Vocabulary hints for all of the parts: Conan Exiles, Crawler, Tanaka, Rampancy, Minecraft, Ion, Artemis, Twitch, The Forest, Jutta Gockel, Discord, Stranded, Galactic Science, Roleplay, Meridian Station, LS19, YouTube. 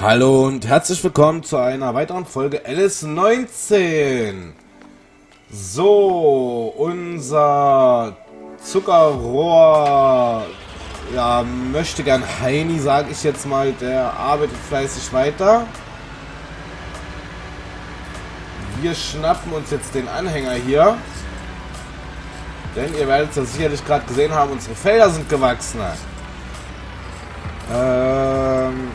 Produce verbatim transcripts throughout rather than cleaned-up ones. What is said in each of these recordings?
Hallo und herzlich willkommen zu einer weiteren Folge L S neunzehn. So, unser Zuckerrohr, ja, möchte gern Heini, sage ich jetzt mal, der arbeitet fleißig weiter. Wir schnappen uns jetzt den Anhänger hier, denn ihr werdet ja sicherlich gerade gesehen haben, unsere Felder sind gewachsen. Ähm...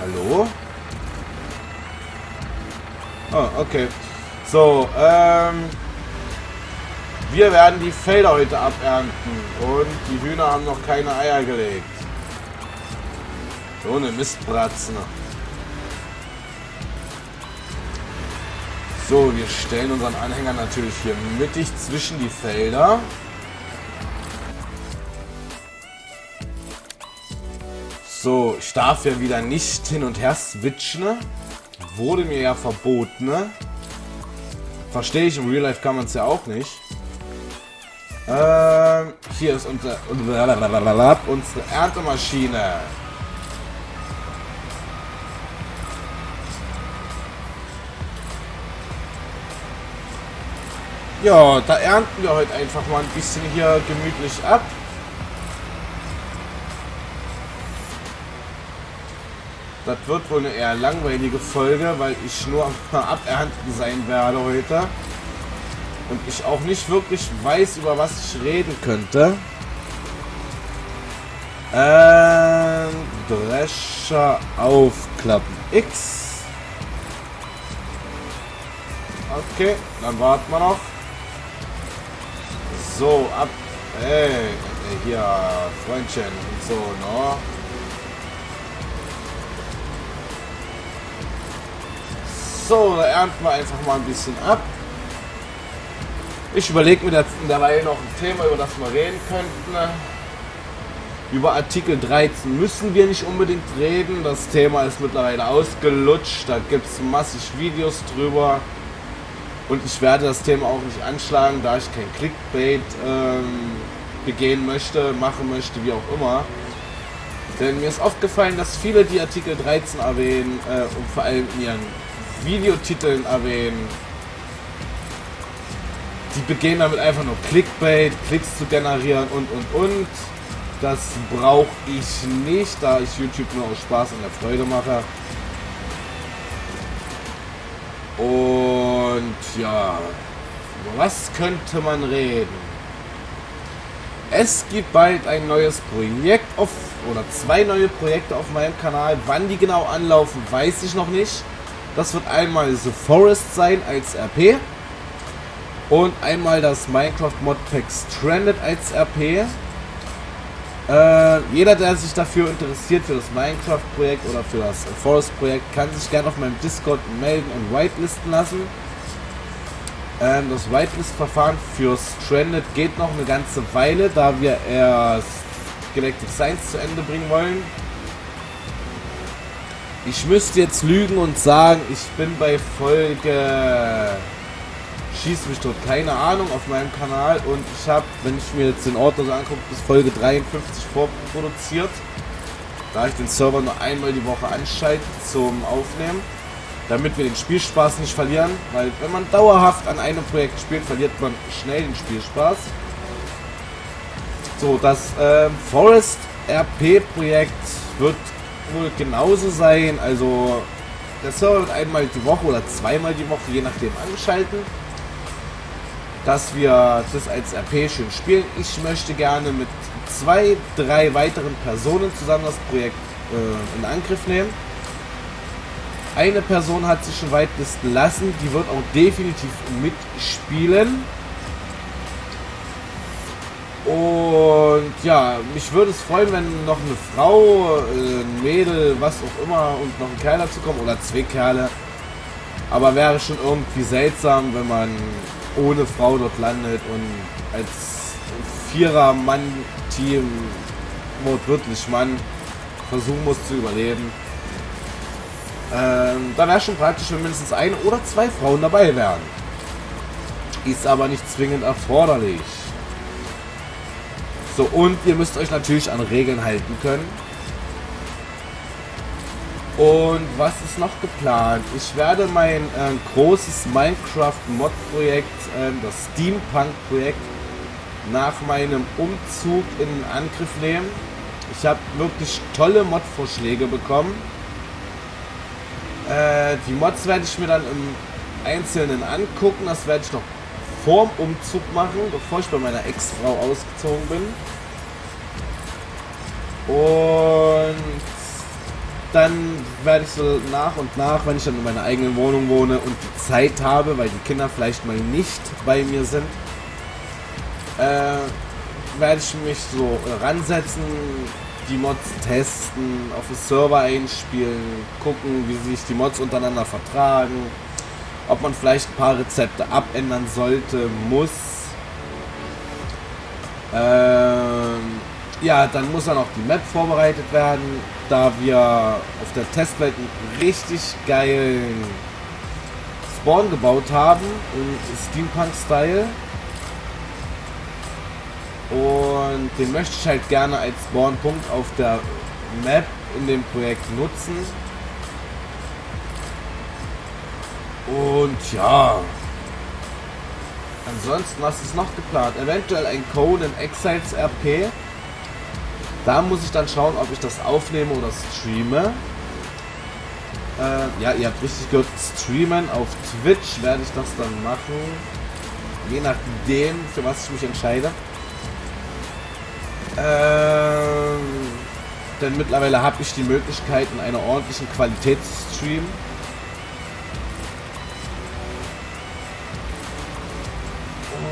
Hallo? Oh, okay. So, ähm... wir werden die Felder heute abernten. Und die Hühner haben noch keine Eier gelegt. So eine Mistbratzen. So, wir stellen unseren Anhänger natürlich hier mittig zwischen die Felder. So, ich darf ja wieder nicht hin und her switchen. Wurde mir ja verboten. Verstehe ich, im Real Life kann man es ja auch nicht. Ähm, hier ist unser, unsere Erntemaschine. Ja, da ernten wir heute einfach mal ein bisschen hier gemütlich ab. Das wird wohl eine eher langweilige Folge, weil ich nur am Abernten sein werde heute. Und ich auch nicht wirklich weiß, über was ich reden könnte. Ähm, Drescher aufklappen. X. Okay, dann warten wir noch. So, ab. Ey, hier, Freundchen und so, ne? So, da ernten wir einfach mal ein bisschen ab. Ich überlege mir derweil noch ein Thema, über das wir reden könnten. Über Artikel dreizehn müssen wir nicht unbedingt reden. Das Thema ist mittlerweile ausgelutscht. Da gibt es massig Videos drüber. Und ich werde das Thema auch nicht anschlagen, da ich kein Clickbait ähm, begehen möchte, machen möchte, wie auch immer. Denn mir ist oft gefallen, dass viele die Artikel dreizehn erwähnen äh, und vor allem in ihren Videotiteln erwähnen. Die begehen damit einfach nur Clickbait, Klicks zu generieren und und und. Das brauche ich nicht, da ich YouTube nur aus Spaß und der Freude mache. Und ja, über was könnte man reden? Es gibt bald ein neues Projekt auf, oder zwei neue Projekte auf meinem Kanal. Wann die genau anlaufen, weiß ich noch nicht. Das wird einmal The Forest sein als R P und einmal das Minecraft Modpack Stranded als R P. Äh, jeder, der sich dafür interessiert, für das Minecraft Projekt oder für das Forest Projekt, kann sich gerne auf meinem Discord melden und whitelisten lassen. Ähm, das Whitelist-Verfahren für Stranded geht noch eine ganze Weile, da wir erst Galactic Science zu Ende bringen wollen. Ich müsste jetzt lügen und sagen, ich bin bei Folge Schieß mich tot, keine Ahnung, auf meinem Kanal, und ich habe, wenn ich mir jetzt den Ordner so angucke, bis Folge dreiundfünfzig vorproduziert, da ich den Server nur einmal die Woche anschalte zum Aufnehmen, damit wir den Spielspaß nicht verlieren, weil wenn man dauerhaft an einem Projekt spielt, verliert man schnell den Spielspaß. So, das äh, Forest R P Projekt wird wohl genauso sein, also der Server wird einmal die Woche oder zweimal die Woche, je nachdem, angeschalten, dass wir das als R P schön spielen. Ich möchte gerne mit zwei, drei weiteren Personen zusammen das Projekt äh, in Angriff nehmen. Eine Person hat sich schon whitelisten lassen, die wird auch definitiv mitspielen. Und ja, mich würde es freuen, wenn noch eine Frau, ein Mädel, was auch immer, und noch ein Kerl dazu kommt oder zwei Kerle. Aber wäre schon irgendwie seltsam, wenn man ohne Frau dort landet und als Vierer-Mann-Team Mode wirklich, man versuchen muss zu überleben. Ähm, da wäre schon praktisch, wenn mindestens ein oder zwei Frauen dabei wären. Ist aber nicht zwingend erforderlich. So, und ihr müsst euch natürlich an Regeln halten können. Und was ist noch geplant? Ich werde mein äh, großes Minecraft-Mod-Projekt, äh, das Steampunk-Projekt, nach meinem Umzug in Angriff nehmen. Ich habe wirklich tolle Mod-Vorschläge bekommen. Äh, die Mods werde ich mir dann im Einzelnen angucken. Das werde ich noch vorm Umzug machen, bevor ich bei meiner Ex-Frau ausgezogen bin. Und dann werde ich so nach und nach, wenn ich dann in meiner eigenen Wohnung wohne und die Zeit habe, weil die Kinder vielleicht mal nicht bei mir sind, äh, werde ich mich so ransetzen, die Mods testen, auf den Server einspielen, gucken, wie sich die Mods untereinander vertragen, ob man vielleicht ein paar Rezepte abändern sollte, muss. Ähm, ja, dann muss dann auch die Map vorbereitet werden, da wir auf der Testwelt einen richtig geilen Spawn gebaut haben, im Steampunk-Style. Und den möchte ich halt gerne als Spawnpunkt auf der Map in dem Projekt nutzen. Und ja, ansonsten, was ist noch geplant? Eventuell ein Conan Exiles R P. Da muss ich dann schauen, ob ich das aufnehme oder streame. Äh, ja, ihr habt richtig gehört, streamen auf Twitch werde ich das dann machen. Je nachdem, für was ich mich entscheide. Ähm, denn mittlerweile habe ich die Möglichkeit, in einer ordentlichen Qualität zu streamen.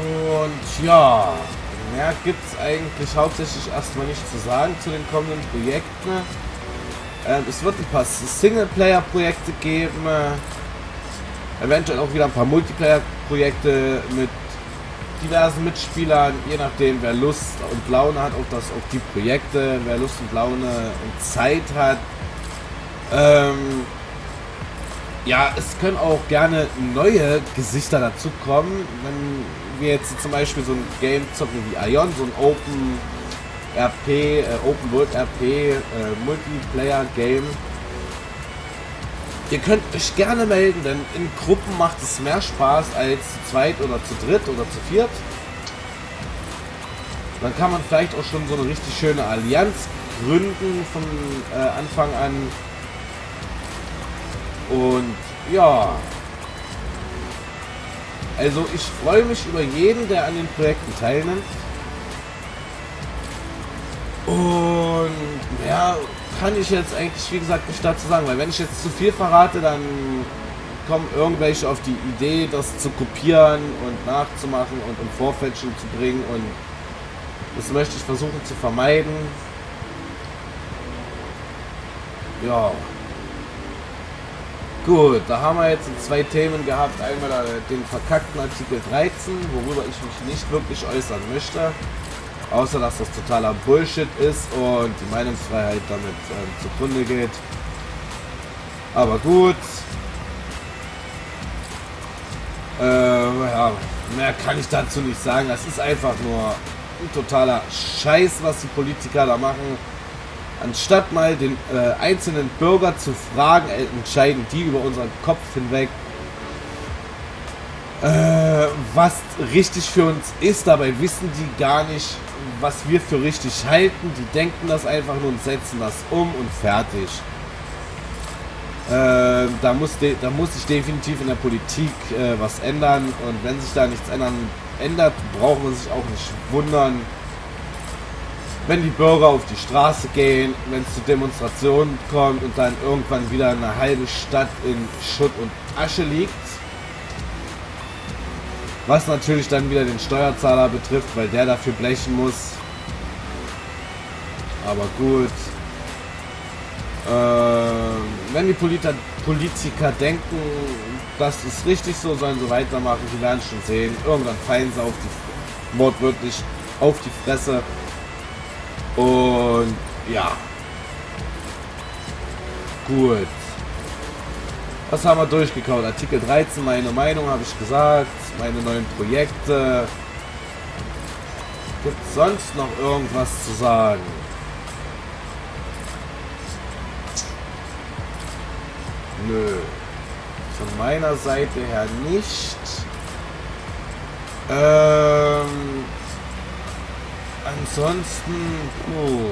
Und ja, mehr gibt es eigentlich hauptsächlich erstmal nicht zu sagen zu den kommenden Projekten. Ähm, es wird ein paar Singleplayer-Projekte geben, äh, eventuell auch wieder ein paar Multiplayer-Projekte mit diversen Mitspielern, je nachdem wer Lust und Laune hat, auch das auf die Projekte, wer Lust und Laune und Zeit hat. Ähm, ja, es können auch gerne neue Gesichter dazu kommen, wenn wir jetzt zum Beispiel so ein Game zocken wie Ion, so ein Open R P, äh, Open World R P, äh, Multiplayer Game. Ihr könnt euch gerne melden, denn in Gruppen macht es mehr Spaß als zu zweit oder zu dritt oder zu viert. Dann kann man vielleicht auch schon so eine richtig schöne Allianz gründen von äh, Anfang an. Und ja, also ich freue mich über jeden, der an den Projekten teilnimmt. Und ja, kann ich jetzt eigentlich, wie gesagt, nicht dazu sagen, weil wenn ich jetzt zu viel verrate, dann kommen irgendwelche auf die Idee, das zu kopieren und nachzumachen und in Vorfälschung zu bringen, und das möchte ich versuchen zu vermeiden. Ja. Gut, da haben wir jetzt zwei Themen gehabt. Einmal den verkackten Artikel dreizehn, worüber ich mich nicht wirklich äußern möchte. Außer, dass das totaler Bullshit ist und die Meinungsfreiheit damit äh, zugrunde geht. Aber gut. Äh, ja, mehr kann ich dazu nicht sagen. Das ist einfach nur ein totaler Scheiß, was die Politiker da machen. Anstatt mal den äh, einzelnen Bürger zu fragen, äh, entscheiden die über unseren Kopf hinweg, äh, was richtig für uns ist. Dabei wissen die gar nicht, was wir für richtig halten. Die denken das einfach nur und setzen das um und fertig. Äh, da muss da muss sich definitiv in der Politik äh, was ändern. Und wenn sich da nichts ändern, ändert, braucht man sich auch nicht wundern, wenn die Bürger auf die Straße gehen, wenn es zu Demonstrationen kommt und dann irgendwann wieder eine halbe Stadt in Schutt und Asche liegt. Was natürlich dann wieder den Steuerzahler betrifft, weil der dafür blechen muss. Aber gut. Ähm, wenn die Politer Politiker denken, das ist richtig so, sollen sie weitermachen. Die werden schon sehen. Irgendwann fallen sie auf die, wortwörtlich auf die Fresse. Und ja. Gut. Was haben wir durchgekaut? Artikel dreizehn, meine Meinung, habe ich gesagt. Meine neuen Projekte. Gibt es sonst noch irgendwas zu sagen? Nö. Von meiner Seite her nicht. Ähm... Ansonsten, oh,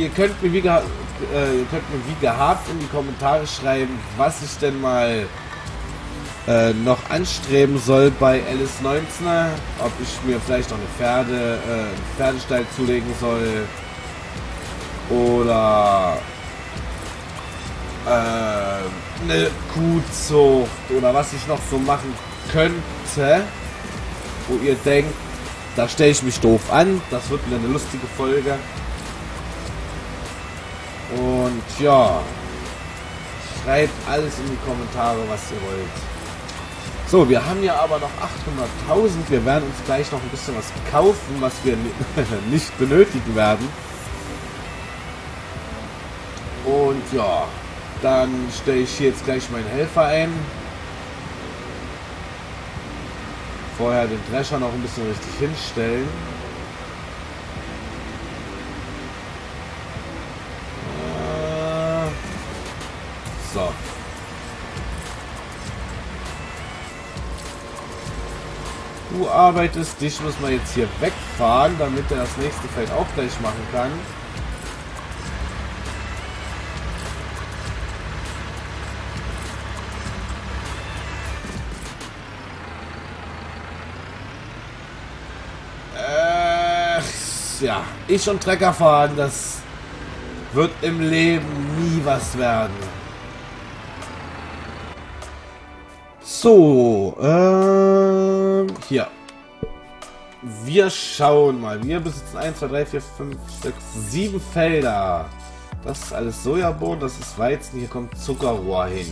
ihr könnt mir wie geha äh, ihr könnt mir wie gehabt in die Kommentare schreiben, was ich denn mal äh, noch anstreben soll bei L S neunzehn. Ob ich mir vielleicht noch eine Pferde, äh, einen Pferdestall zulegen soll. Oder äh, eine Kuhzucht. Oder was ich noch so machen könnte, wo ihr denkt, da stelle ich mich doof an. Das wird wieder eine lustige Folge. Und ja. Schreibt alles in die Kommentare, was ihr wollt. So, wir haben ja aber noch achthunderttausend. Wir werden uns gleich noch ein bisschen was kaufen, was wir nicht benötigen werden. Und ja. Dann stelle ich hier jetzt gleich meinen Helfer ein. Vorher den Drescher noch ein bisschen richtig hinstellen. So. Du arbeitest, dich muss man jetzt hier wegfahren, damit er das nächste Feld auch gleich machen kann. Ja, ich und Trecker fahren, das wird im Leben nie was werden. So, ähm, hier. Wir schauen mal. Wir besitzen eins, zwei, drei, vier, fünf, sechs, sieben Felder. Das ist alles Sojabohnen, das ist Weizen, hier kommt Zuckerrohr hin.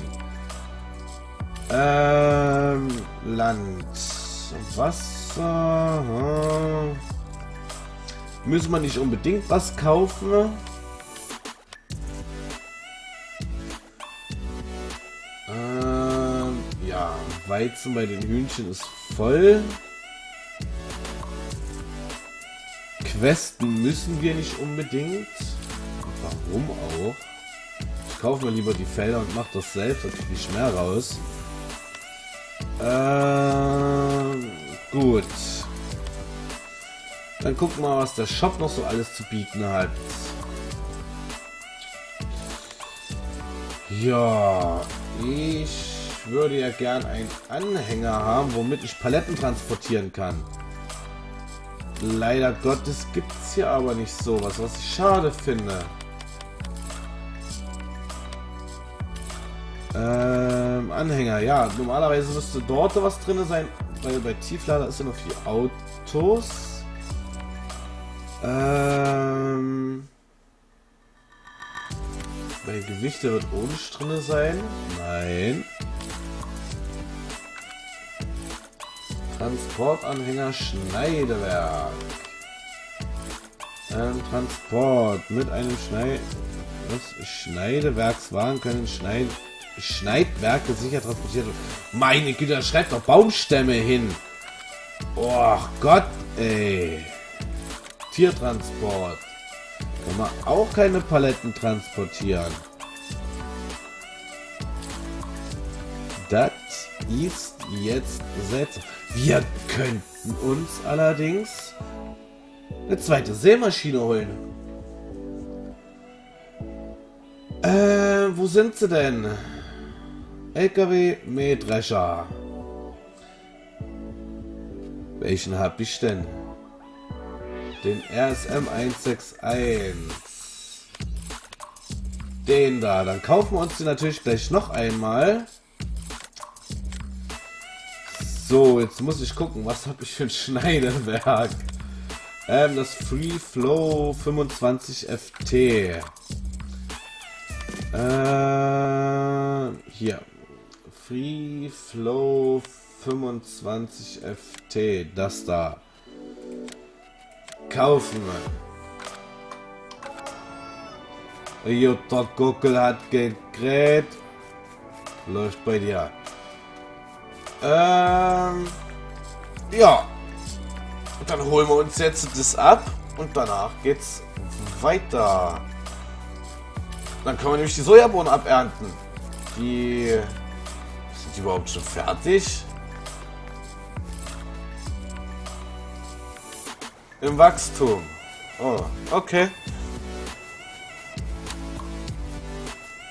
Ähm, Land und Wasser. Hm. Müssen wir nicht unbedingt was kaufen? Ähm, ja, Weizen bei den Hühnchen ist voll. Questen müssen wir nicht unbedingt. Warum auch? Ich kaufe mir lieber die Felder und mache das selbst, das kriege ich mehr raus. Ähm, gut. Dann gucken wir mal, was der Shop noch so alles zu bieten hat. Ja, ich würde ja gern einen Anhänger haben, womit ich Paletten transportieren kann. Leider Gottes gibt es hier aber nicht sowas, was ich schade finde. Ähm, Anhänger, ja, normalerweise müsste dort was drin sein, weil bei Tieflader ist ja noch die Autos. Ähm, bei Gewichte wird ohne drin sein. Nein. Transportanhänger Schneidewerk. Ähm, Transport mit einem Schneid... Was? Schneidewerkswagen können Schneid... Schneidwerke sicher transportiert werden. Meine Güte, schreibt doch Baumstämme hin. Och Gott, ey. Tiertransport. Kann man auch keine Paletten transportieren. Das ist jetzt seltsam. Wir könnten uns allerdings eine zweite Sämaschine holen. Äh, wo sind sie denn? L K W, Mähdrescher. Welchen hab ich denn? Den R S M eins sechs eins. Den da. Dann kaufen wir uns den natürlich gleich noch einmal. So, jetzt muss ich gucken, was habe ich für ein Schneidewerk. Ähm, das Free Flow fünfundzwanzig F T. Äh, hier. Free Flow fünfundzwanzig F T. Das da. Kaufen. Jutta Gockel hat gegräht. Läuft bei dir. Ähm. Ja. Dann holen wir uns jetzt das ab. Und danach geht's weiter. Dann können wir nämlich die Sojabohnen abernten. Die... Sind die überhaupt schon fertig? Im Wachstum. Oh, okay.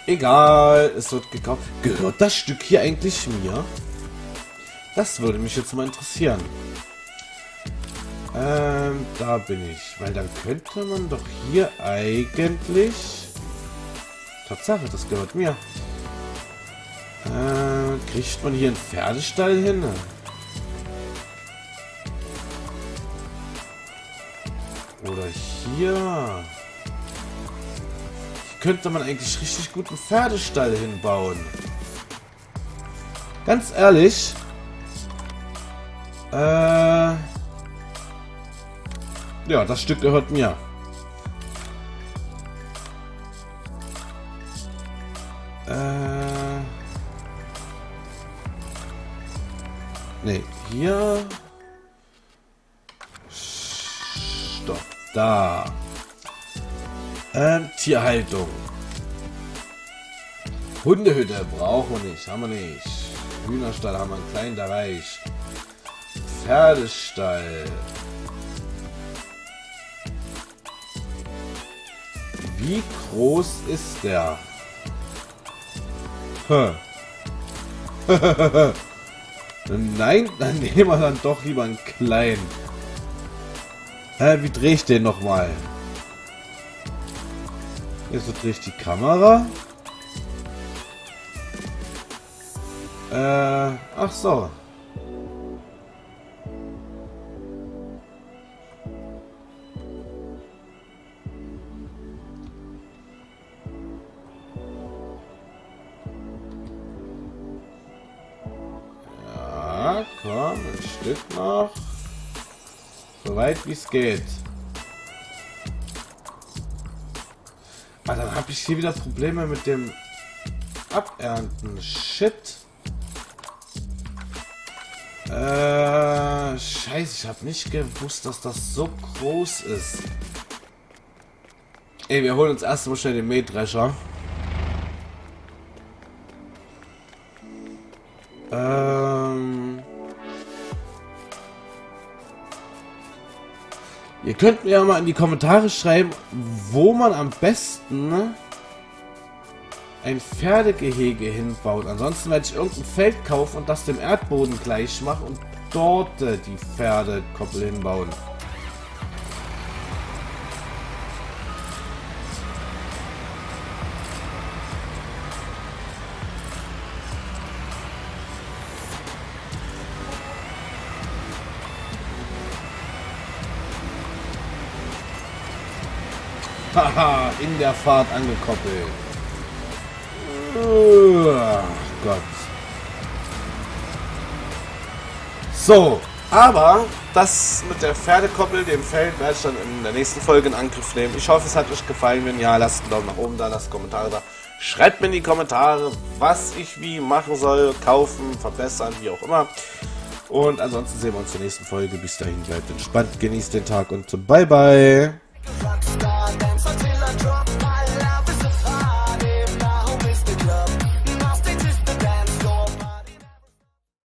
Egal, es wird gekauft. Gehört das Stück hier eigentlich mir? Das würde mich jetzt mal interessieren. Ähm, da bin ich. Weil dann könnte man doch hier eigentlich... Tatsache, das gehört mir. Äh, kriegt man hier einen Pferdestall hin? Oder hier... Könnte man eigentlich richtig guten Pferdestall hinbauen. Ganz ehrlich. Äh, ja, das Stück gehört mir. Äh, ne, hier. Stopp, da. Ähm, Tierhaltung. Hundehütte brauchen wir nicht, haben wir nicht. Hühnerstall haben wir einen kleinen, da reicht. Pferdestall. Wie groß ist der? Hm. Nein, dann nehmen wir dann doch lieber einen kleinen. Äh, wie drehe ich den nochmal? Jetzt drehe ich die Kamera. Äh, ach so. Ja, komm, ein Stück noch. So weit wie es geht. Ah, dann habe ich hier wieder Probleme mit dem Abernten. Shit. Äh, scheiße, ich habe nicht gewusst, dass das so groß ist. Ey, wir holen uns erstmal schnell den Mähdrescher. Ähm. Ihr könnt mir ja mal in die Kommentare schreiben, wo man am besten ein Pferdegehege hinbaut. Ansonsten werde ich irgendein Feld kaufen und das dem Erdboden gleich machen und dort die Pferdekoppel hinbauen. Haha, in der Fahrt angekoppelt. Ach Gott. So, aber das mit der Pferdekoppel, dem Feld, werde ich dann in der nächsten Folge in Angriff nehmen. Ich hoffe, es hat euch gefallen. Wenn ja, lasst einen Daumen nach oben da, lasst Kommentare da. Schreibt mir in die Kommentare, was ich wie machen soll, kaufen, verbessern, wie auch immer. Und ansonsten sehen wir uns in der nächsten Folge. Bis dahin, bleibt entspannt, genießt den Tag und bye bye.